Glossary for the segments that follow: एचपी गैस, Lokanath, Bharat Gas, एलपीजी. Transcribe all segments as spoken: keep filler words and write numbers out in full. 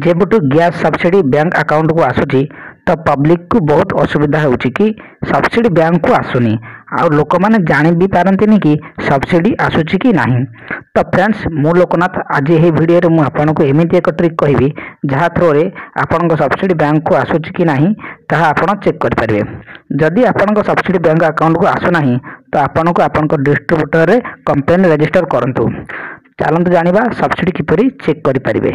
जेबटू gas subsidy bank account को आसूँ तो पब्लिक को बहुत असुविधा हो सब्सिडी बैंक को आसुनी आ लोक मैंने जाणी भी पारती कि सब्सिडी आसूँ कि ना। तो फ्रेंड्स मु लोकनाथ आज यही भिडियो मुझे आपको एमती एक ट्रिक कहबी जहाँ थ्रो आपण सब्सिडी बैंक को आसूँ कि ना ताकि चेक करेंगे। जदि आपण सब्सिडी बैंक अकाउंट को आसूना तो आपण को आपण डिस्ट्रीब्यूटर रे कंप्लेन रजिस्टर करूँ। चलत जाना सब्सिडी किपरि चेक करें।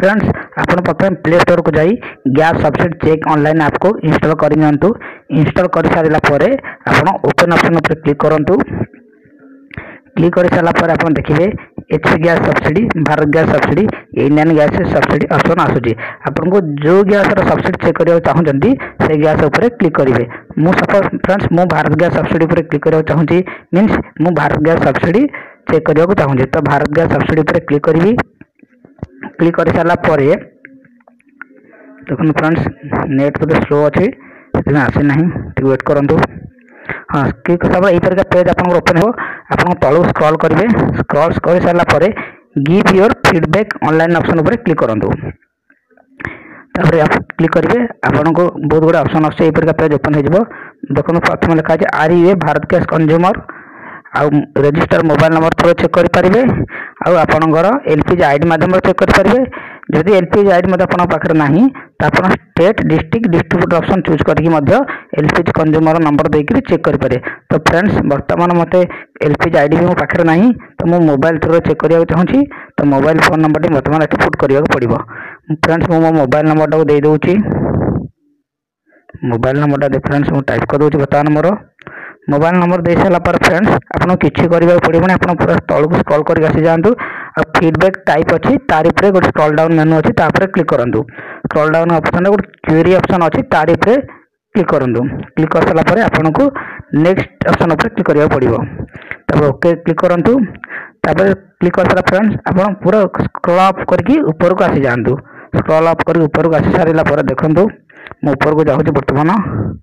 फ्रेंड्स आपन प्रथम प्ले स्टोर को जाई gas subsidy check online app को इंस्टॉल करनियंतु। इंस्टॉल कर सारा पर आपन ओपन ऑप्शन पर क्लिक करंतु। क्लिक कर सारा पर आपन देखिबे एचपी गैस subsidy, Bharat gas subsidy, Indian gas subsidy option आसुची। आपन को जो गैस सब्सिडी चेक करियो चाहंती से गैस ऊपर क्लिक करिवे। मु सपोज फ्रेंड्स मु भारत गैस सब्सिडी ऊपर क्लिक करियो चाहंती मींस मु भारत गैस सब्सिडी चेक करियो चाहंती। तो भारत गैस सब्सिडी ऊपर क्लिक करबी। क्लिक कर सारा पर देखो फ्रेंड्स नेट बोलते स्लो अच्छे से आसी ना वेट करूँ। हाँ क्लिक हिसाब यही का पेज आप ओपन हो आप तलू स्क्रल करेंगे। स्क्रल कर सारापर give your feedback online option पर क्लिक करूँ। आप क्लिक करेंगे आपन को बहुत गुड़ा ऑप्शन आसपर का पेज ओपन हो। देखो प्रथम लिखाई are you a Bharat gas consumer आउ register mobile number through check करेंगे आपर एलपीजी आईडी माध्यम चेक करेंगे। जदि एलपीजी आईडी मत पाखे ना तो आप state district distributor option choose करके एलपीजी कंज्यूमर नंबर देकर चेक करेंगे। तो फ्रेंड्स बर्तमान मत एलपीजी आईडी भी मो पाखे ना तो मो मोबाइल थ्रो चेक करने चाहूँगी। तो मोबाइल फोन नंबर टी बर्तमान ये पुट करने पड़ो। फ्रेंड्स मो मोबाइल नंबर टाक दे दूसरी मोबाइल नंबर टा फ्रेंड्स मुझे टाइप कर दूसरी बर्तमान मोर मोबाइल नंबर दे सारा पर फ्रेंड्स आपको किसी करा पड़ोनी। आप पूरा तौक स्क्रॉल करके आसी जातु और फीडबैक टाइप अच्छी तार गोटे स्क्रॉल डाउन मेनू अच्छी क्लिक करूँ। स्क्रॉल डाउन ऑप्शन गोटे क्वेरी ऑप्शन अच्छी तार क्लिक करूँ। क्लिक कर सारा पर आपको नेक्स्ट ऑप्शन पर क्लिक करा पड़ो। तब ओके क्लिक करूँ। तापर क्लिक कर सारा फ्रेंड्स आप पूरा स्क्रॉल अप करके ऊपर को आसी जातु। स्क्रॉल अप करके ऊपर को आसी सारापर देखूँ मैं ऊपर को जाऊँ बर्तमान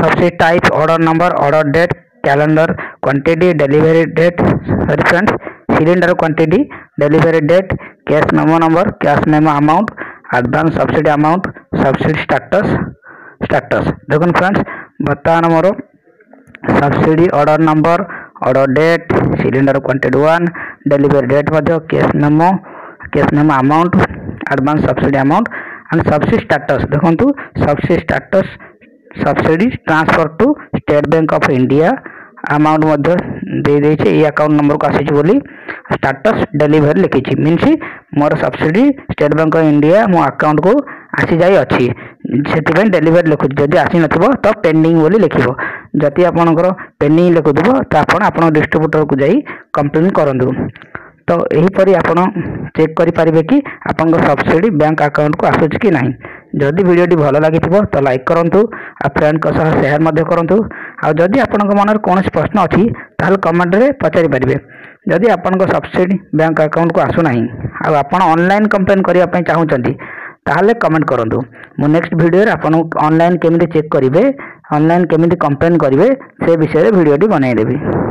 सबसे type order number, order date, calendar, quantity, delivery date sorry friends cylinder quantity, delivery date, cash memo number, cash memo amount, advance subsidy amount, subsidy status status देखो फ्रेंड्स बर्तमान मोर subsidy order number, order date, cylinder quantity one, delivery date मध्य, cash memo cash memo amount, advance subsidy amount and subsidy status देखो subsidy status subsidy transfer to State Bank of India amount मध्य दे देछि ये account number को आसी बोली status delivery लिखी means मोर subsidy State Bank of India मो अकाउंट को आसी जाई अछि से डिलीवरी लिखु। जदि आसी नथिबो तो पेंडिंग बोली लिखिबो। जदि आपनकर पेंडिंग लिखुथिबो तो आपण आपण डिस्ट्रीब्यूटर को जाई कंप्लेन करंदु। तो यहीपरी आपण चेक करि परिबे कि आपनकर सब्सिडी बैंक अकाउंट को आसुछि कि नाही। जदि भिडियोटी भल लगी तो लाइक करूँ और फ्रेंड सेयार करूँ। आदि आपण मन कौन प्रश्न अच्छी ताल कमेंट रे पचारि पारे। जदि आपण सब्सिडी बैंक अकाउंट को आसूना आपन ऑनलाइन कंप्लेन करने चाहूँगी ताल कमेंट करूँ। मु नेक्स्ट भिडियो आपन ऑनलाइन केमि चेक करेंगे ऑनलाइन केमि कंप्लेन करेंगे से विषय भिडियोटी बनईदेवी।